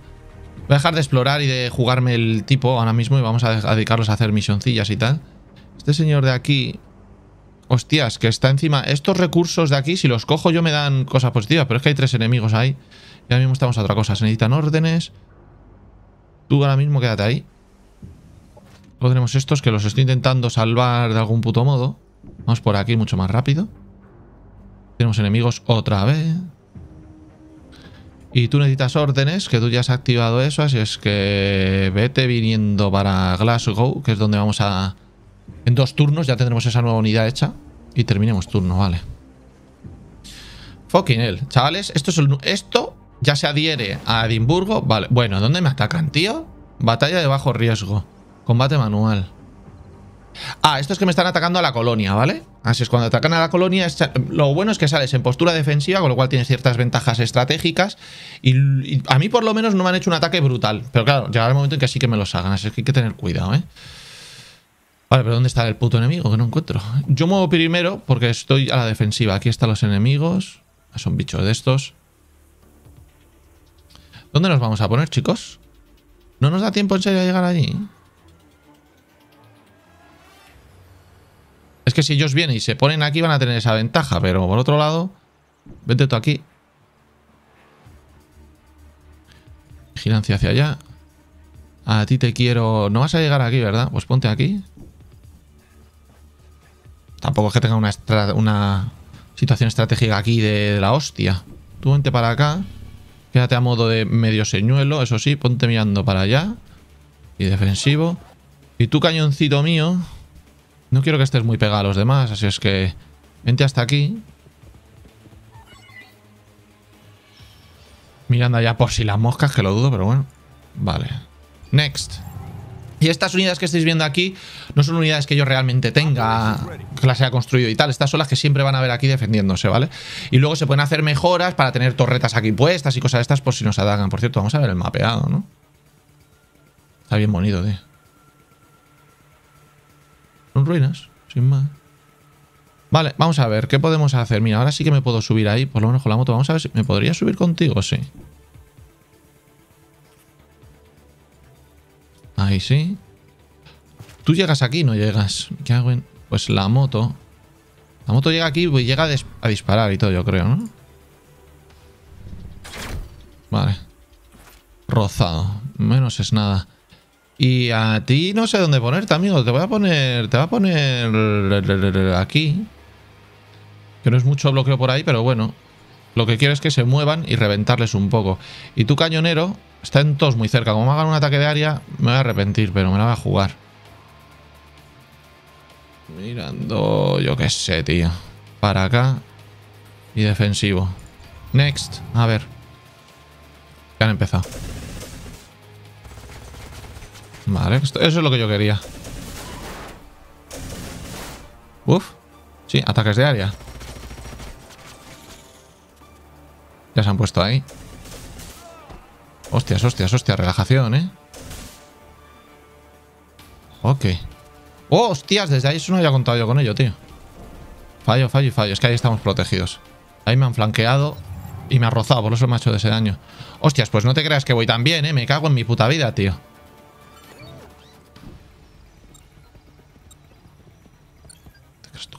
Voy a dejar de explorar y de jugarme el tipo ahora mismo y vamos a dedicarlos a hacer misioncillas y tal. Este señor de aquí... hostias, que está encima... estos recursos de aquí, si los cojo yo me dan cosas positivas, pero es que hay tres enemigos ahí. Y ahora mismo estamos a otra cosa. Se necesitan órdenes. Tú ahora mismo quédate ahí. Luego tenemos estos que los estoy intentando salvar de algún puto modo. Vamos por aquí mucho más rápido. Tenemos enemigos otra vez. Y tú necesitas órdenes, que tú ya has activado eso, así es que vete viniendo para Glasgow, que es donde vamos a... en dos turnos ya tendremos esa nueva unidad hecha y terminemos turno, vale. Fucking hell, chavales, esto es el... esto Ya se adhiere a Edimburgo. Vale, bueno, ¿dónde me atacan, tío? Batalla de bajo riesgo. Combate manual. Ah, estos que me están atacando a la colonia, ¿vale? Así es, cuando atacan a la colonia, lo bueno es que sales en postura defensiva, con lo cual tienes ciertas ventajas estratégicas. Y, y a mí por lo menos no me han hecho un ataque brutal. Pero claro, llegará el momento en que sí que me los hagan, así que hay que tener cuidado, ¿eh? Vale, pero ¿dónde está el puto enemigo? Que no encuentro. Yo muevo primero porque estoy a la defensiva. Aquí están los enemigos. Son bichos de estos. ¿Dónde nos vamos a poner, chicos? ¿No nos da tiempo en serio a llegar allí? Es que si ellos vienen y se ponen aquí van a tener esa ventaja, pero por otro lado... Vete tú aquí. Vigilancia hacia allá. A ti te quiero... No vas a llegar aquí, ¿verdad? Pues ponte aquí. Tampoco es que tenga una, estra... una situación estratégica aquí de... de la hostia. Tú vente para acá. Quédate a modo de medio señuelo, eso sí. Ponte mirando para allá. Y defensivo. Y tú, cañoncito mío... No quiero que estés muy pegado a los demás, así es que... Vente hasta aquí. Mirando allá por si las moscas, que lo dudo, pero bueno. Vale. Next. Y estas unidades que estáis viendo aquí no son unidades que yo realmente tenga, que las haya construido y tal. Estas son las que siempre van a ver aquí defendiéndose, ¿vale? Y luego se pueden hacer mejoras para tener torretas aquí puestas y cosas de estas por si nos atacan. Por cierto, vamos a ver el mapeado, ¿no? Está bien bonito, tío. Son ruinas, sin más. Vale, vamos a ver, ¿qué podemos hacer? Mira, ahora sí que me puedo subir ahí, por lo menos con la moto. Vamos a ver si me podría subir contigo, sí. Ahí sí. Tú llegas aquí, no llegas. ¿Qué hago? Pues la moto. La moto llega aquí y llega a, a disparar y todo, yo creo, ¿no? Vale. Rozado. Menos es nada. Y a ti no sé dónde ponerte, amigo. Te voy a poner... Te voy a poner... Aquí. Que no es mucho bloqueo por ahí, pero bueno. Lo que quiero es que se muevan y reventarles un poco. Y tu cañonero... Están todos muy cerca. Como me hagan un ataque de área, me voy a arrepentir, pero me la voy a jugar. Mirando... Yo qué sé, tío. Para acá. Y defensivo. Next. A ver. Ya han empezado. Vale, eso es lo que yo quería. Uf. Sí, ataques de área. Ya se han puesto ahí. Hostias, hostias, hostias, relajación, ¿eh? Ok. ¡Oh, hostias! Desde ahí eso no había contado yo con ello, tío. Fallo, fallo y fallo. Es que ahí estamos protegidos. Ahí me han flanqueado y me ha rozado. Por eso me ha hecho de ese daño. Hostias, pues no te creas que voy tan bien, ¿eh? Me cago en mi puta vida, tío.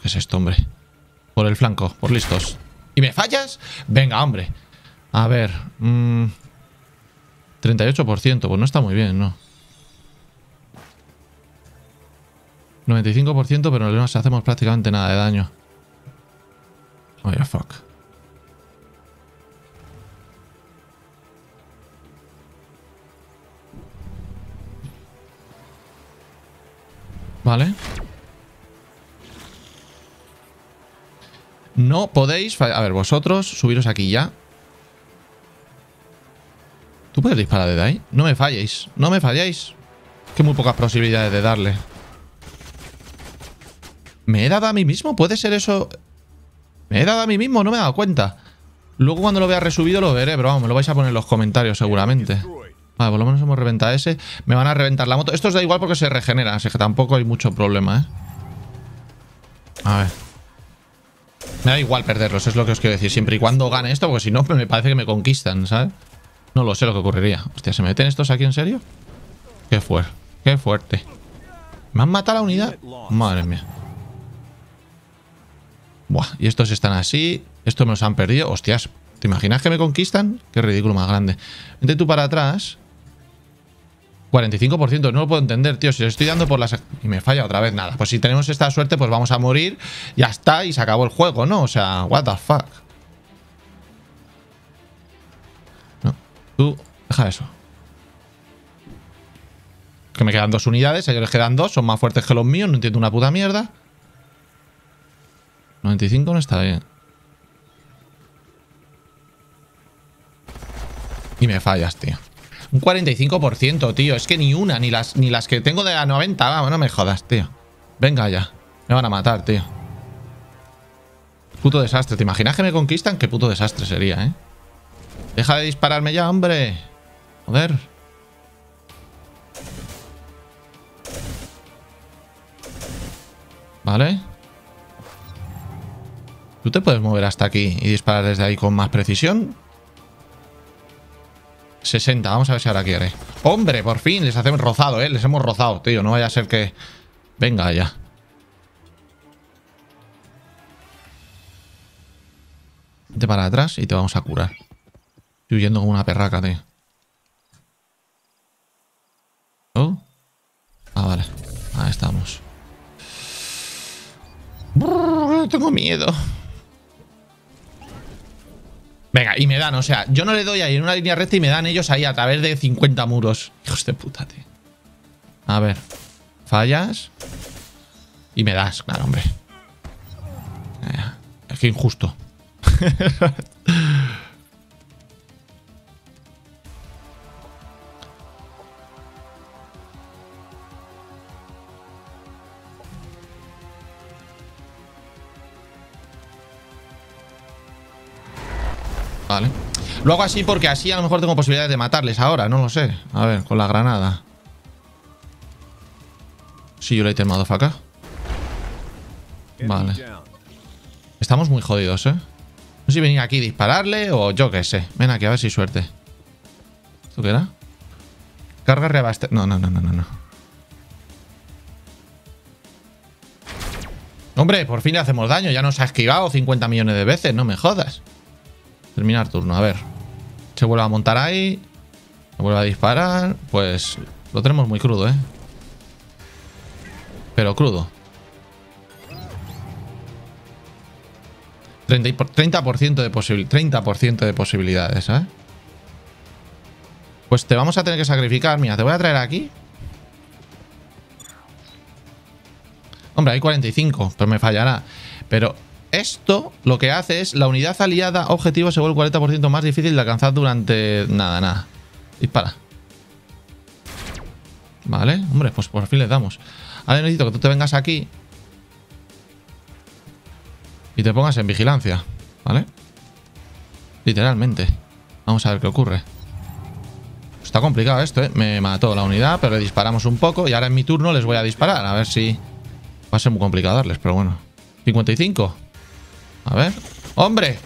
¿Qué es esto, hombre? Por el flanco, por listos. ¿Y me fallas? Venga, hombre. A ver. Mmm, treinta y ocho por ciento. Pues no está muy bien, ¿no? noventa y cinco por ciento, pero no nos hacemos prácticamente nada de daño. Oh, yeah, fuck. Vale. No podéis... A ver, vosotros, subiros aquí ya. ¿Tú puedes disparar desde ahí? No me falléis. No me falléis. Que muy pocas posibilidades de darle. ¿Me he dado a mí mismo? ¿Puede ser eso? ¿Me he dado a mí mismo? No me he dado cuenta. Luego cuando lo vea resubido lo veré, pero vamos, me lo vais a poner en los comentarios seguramente. Vale, por lo menos hemos reventado ese. Me van a reventar la moto. Esto os da igual porque se regenera, así que tampoco hay mucho problema, ¿eh? A ver. Me da igual perderlos, es lo que os quiero decir. Siempre y cuando gane esto, porque si no me parece que me conquistan, ¿sabes? No lo sé lo que ocurriría. Hostia, ¿se meten estos aquí en serio? Qué fuerte, qué fuerte. ¿Me han matado la unidad? Madre mía. Buah, y estos están así. Estos me los han perdido. Hostias, ¿te imaginas que me conquistan? Qué ridículo más grande. Vente tú para atrás. cuarenta y cinco por ciento, no lo puedo entender, tío. Si le estoy dando por las... Y me falla otra vez, nada. Pues si tenemos esta suerte, pues vamos a morir. Ya está, y se acabó el juego, ¿no? O sea, what the fuck. No, tú, deja eso. Que me quedan dos unidades, a ellos les quedan dos. Son más fuertes que los míos, no entiendo una puta mierda. noventa y cinco no está bien. Y me fallas, tío. Un cuarenta y cinco por ciento, tío. Es que ni una, ni las, ni las que tengo de la noventa. Vamos, no me jodas, tío. Venga ya. Me van a matar, tío. Puto desastre. ¿Te imaginas que me conquistan? Qué puto desastre sería, ¿eh? Deja de dispararme ya, hombre. Joder. Vale. ¿Tú te puedes mover hasta aquí y disparar desde ahí con más precisión? sesenta. Vamos a ver si ahora quiere. ¡Hombre! Por fin. Les hacemos rozado, ¿eh? Les hemos rozado, tío. No vaya a ser que... Venga ya. Vete para atrás y te vamos a curar. Estoy huyendo como una perraca, tío. ¿Oh? Ah, vale. Ahí estamos. Brrr, tengo miedo. Venga, y me dan, o sea, yo no le doy ahí en una línea recta y me dan ellos ahí a través de cincuenta muros. Hijos de puta, tío. A ver. Fallas. Y me das, claro, hombre. Es que injusto. Vale. Lo hago así porque así a lo mejor tengo posibilidades de matarles ahora, no lo sé. A ver, con la granada. Sí, yo le he temado acá. Vale. Estamos muy jodidos, ¿eh? No sé si venir aquí a dispararle o yo qué sé. Ven aquí a ver si suerte. ¿Esto qué era? Carga reabaste... No, no, no, no, no. Hombre, por fin le hacemos daño. Ya nos ha esquivado cincuenta millones de veces. No me jodas. Terminar turno, a ver. Se vuelve a montar ahí. Se vuelve a disparar. Pues lo tenemos muy crudo, ¿eh? Pero crudo. treinta por ciento de, posibil treinta por ciento de posibilidades, ¿eh? Pues te vamos a tener que sacrificar. Mira, te voy a traer aquí. Hombre, hay cuarenta y cinco, pero me fallará. Pero esto lo que hace es... La unidad aliada objetivo se vuelve el cuarenta por ciento más difícil de alcanzar durante... Nada, nada. Dispara. Vale, hombre, pues por fin les damos. Ahora necesito que tú te vengas aquí... Y te pongas en vigilancia, ¿vale? Literalmente. Vamos a ver qué ocurre. Está complicado esto, ¿eh? Me mató la unidad, pero le disparamos un poco. Y ahora en mi turno les voy a disparar. A ver si... Va a ser muy complicado darles, pero bueno. cincuenta y cinco. A ver. ¡Hombre!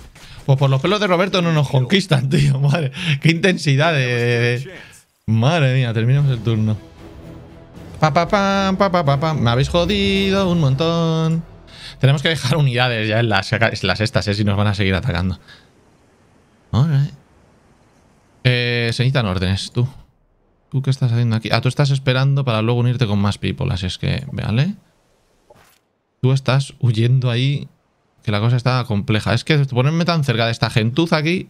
Pues por los pelos de Roberto no nos conquistan, tío. Madre. Qué intensidad de... Madre mía, terminamos el turno. Pa, pa, pa, pa, pa, pa, pa. Me habéis jodido un montón. Tenemos que dejar unidades ya en las, en las estas, ¿eh? Si nos van a seguir atacando. Right. Eh, se necesitan órdenes, tú. ¿Tú qué estás haciendo aquí? Ah, tú estás esperando para luego unirte con más people, así es que... Vale. Tú estás huyendo ahí, que la cosa está compleja. Es que ponerme tan cerca de esta gentuza aquí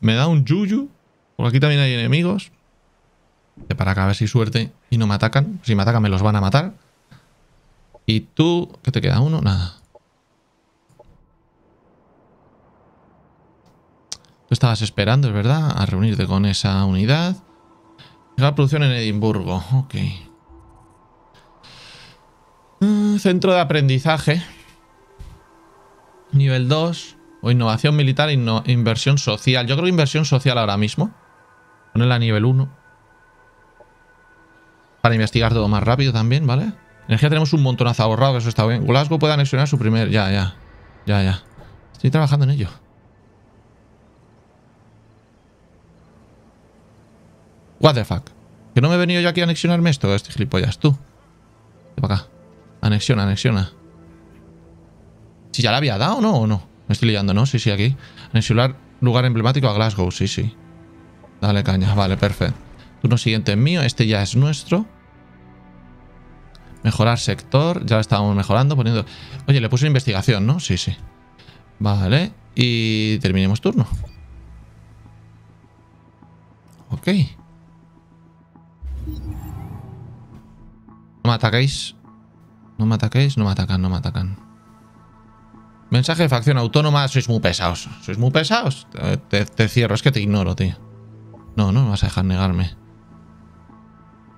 me da un yuyu. Por aquí también hay enemigos. De para acá, a ver si suerte y no me atacan. Si me atacan me los van a matar. ¿Y tú? ¿Qué te queda? ¿Uno? Nada. Tú estabas esperando, es verdad, a reunirte con esa unidad. La producción en Edimburgo. Ok. Mm, centro de aprendizaje. Nivel dos. O innovación militar e inno inversión social. Yo creo que inversión social ahora mismo. Ponerla a nivel uno. Para investigar todo más rápido también, ¿vale? Energía tenemos un montonazo ahorrado, que eso está bien. Glasgow puede anexionar su primer... Ya, ya. Ya, ya. Estoy trabajando en ello. What the fuck. Que no me he venido yo aquí a anexionarme esto. Este gilipollas, tú. Vete para acá. Anexiona, anexiona. Si ya la había dado, ¿no? ¿O no? Me estoy liando, ¿no? Sí, sí, aquí. Anexionar lugar emblemático a Glasgow. Sí, sí. Dale caña. Vale, perfecto. Turno siguiente es mío. Este ya es nuestro. Mejorar sector, ya lo estábamos mejorando, poniendo... Oye, le puse investigación, ¿no? Sí, sí. Vale, y terminemos turno. Ok. No me ataquéis. No me ataquéis, no me atacan, no me atacan. Mensaje de facción autónoma, sois muy pesados. Sois muy pesados. Te, te cierro, es que te ignoro, tío. No, no me vas a dejar negarme.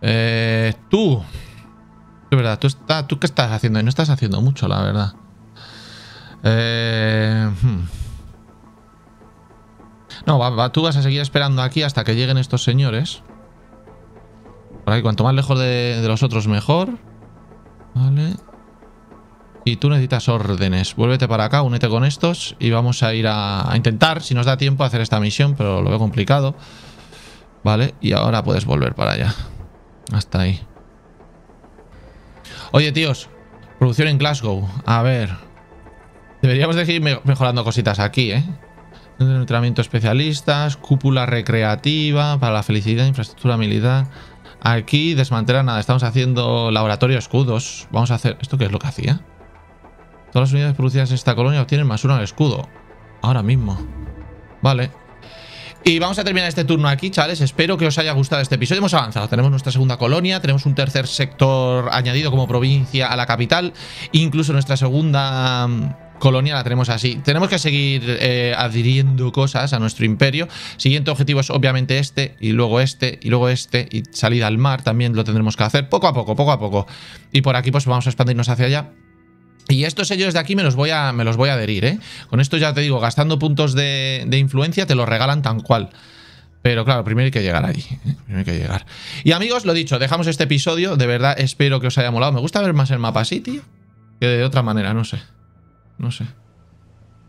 Eh, tú. Es verdad, tú, está, ¿tú qué estás haciendo? No estás haciendo mucho, la verdad. Eh, hmm. No, va, va, tú vas a seguir esperando aquí hasta que lleguen estos señores. Por ahí, cuanto más lejos de, de los otros, mejor. Vale. Y tú necesitas órdenes. Vuélvete para acá, únete con estos y vamos a ir a, a intentar, si nos da tiempo, hacer esta misión, pero lo veo complicado. Vale, y ahora puedes volver para allá. Hasta ahí. Oye, tíos. Producción en Glasgow. A ver. Deberíamos de ir mejorando cositas aquí, ¿eh? Entrenamiento especialistas, cúpula recreativa, para la felicidad, infraestructura militar. Aquí desmantelar nada. Estamos haciendo laboratorio escudos. Vamos a hacer... ¿Esto qué es lo que hacía? Todas las unidades producidas en esta colonia obtienen más uno al escudo. Ahora mismo. Vale. Y vamos a terminar este turno aquí, chavales. Espero que os haya gustado este episodio. Hemos avanzado. Tenemos nuestra segunda colonia. Tenemos un tercer sector añadido como provincia a la capital. Incluso nuestra segunda... colonia la tenemos así. Tenemos que seguir eh, adhiriendo cosas a nuestro imperio. Siguiente objetivo es obviamente este, y luego este, y luego este, y salida al mar también lo tendremos que hacer poco a poco, poco a poco. Y por aquí pues vamos a expandirnos hacia allá. Y estos sellos de aquí me los voy a, me los voy a adherir, ¿eh? Con esto ya te digo, gastando puntos de, de influencia te los regalan tan cual. Pero claro, primero hay que llegar ahí. Primero hay que llegar. Y amigos, lo dicho, dejamos este episodio. De verdad espero que os haya molado. Me gusta ver más el mapa así, tío, que de otra manera, no sé. No sé.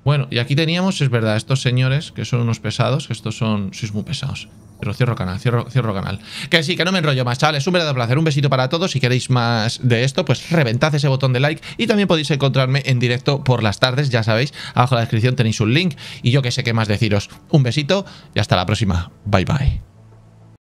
Bueno, y aquí teníamos, es verdad, estos señores que son unos pesados, que estos son... sois muy pesados. Pero cierro canal, cierro, cierro canal. Que sí, que no me enrollo más, chavales. Un verdadero placer, un besito para todos. Si queréis más de esto, pues reventad ese botón de like. Y también podéis encontrarme en directo por las tardes, ya sabéis. Abajo en la descripción tenéis un link. Y yo que sé qué más deciros. Un besito y hasta la próxima. Bye, bye.